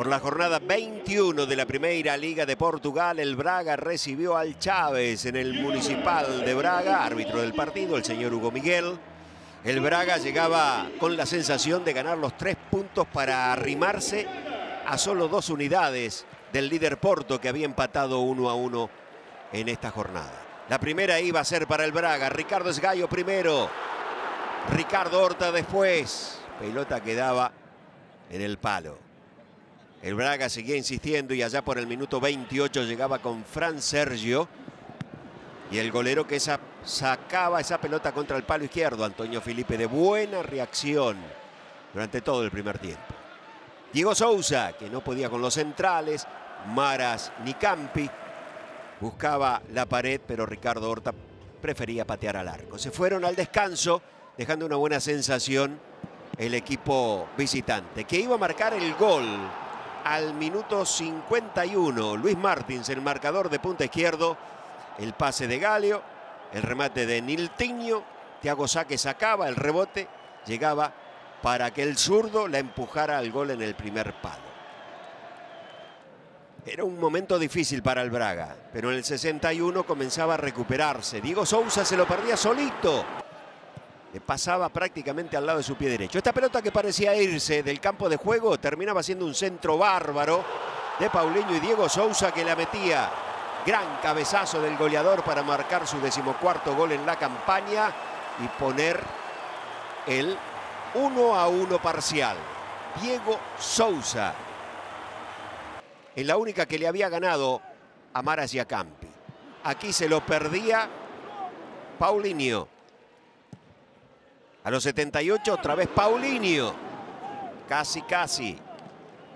Por la jornada 21 de la Primeira Liga de Portugal, el Braga recibió al Chaves en el Municipal de Braga. Árbitro del partido, el señor Hugo Miguel. El Braga llegaba con la sensación de ganar los 3 puntos para arrimarse a solo 2 unidades del líder Porto, que había empatado 1-1 en esta jornada. La primera iba a ser para el Braga. Ricardo Esgallo primero, Ricardo Horta después. Pelota quedaba en el palo. El Braga seguía insistiendo y allá por el minuto 28 llegaba con Fran Sergio. Y el golero que sacaba esa pelota contra el palo izquierdo. Antonio Felipe, de buena reacción durante todo el primer tiempo. Dyego Sousa, que no podía con los centrales, Maras ni Campi. Buscaba la pared, pero Ricardo Horta prefería patear al arco. Se fueron al descanso, dejando una buena sensación el equipo visitante, que iba a marcar el gol al minuto 51. Luis Martins, el marcador de punta izquierdo, el pase de Galio, el remate de Niltinho, Thiago Sá que sacaba el rebote, llegaba para que el zurdo la empujara al gol en el primer palo. Era un momento difícil para el Braga, pero en el 61 comenzaba a recuperarse. Dyego Sousa se lo perdía solito. Le pasaba prácticamente al lado de su pie derecho. Esta pelota que parecía irse del campo de juego terminaba siendo un centro bárbaro de Paulinho y Dyego Sousa, que la metía. Gran cabezazo del goleador para marcar su 14º gol en la campaña y poner el 1-1 parcial. Dyego Sousa, en la única que le había ganado a Maras y a Campi. Aquí se lo perdía Paulinho. A los 78 otra vez Paulinho. Casi.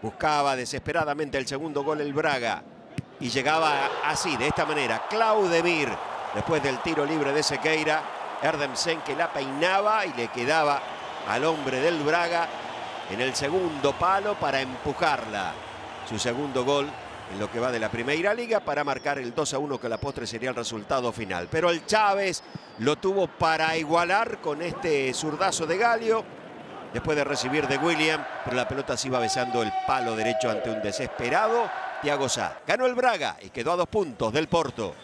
Buscaba desesperadamente el segundo gol el Braga. Y llegaba así, de esta manera. Claudemir, después del tiro libre de Sequeira. Erdemsen que la peinaba y le quedaba al hombre del Braga en el segundo palo para empujarla. Su segundo gol en lo que va de la Primeira Liga, para marcar el 2-1, que a la postre sería el resultado final. Pero el Chaves lo tuvo para igualar con este zurdazo de Galio, después de recibir de William, pero la pelota se iba besando el palo derecho ante un desesperado Thiago Sá. Ganó el Braga y quedó a 2 puntos del Porto.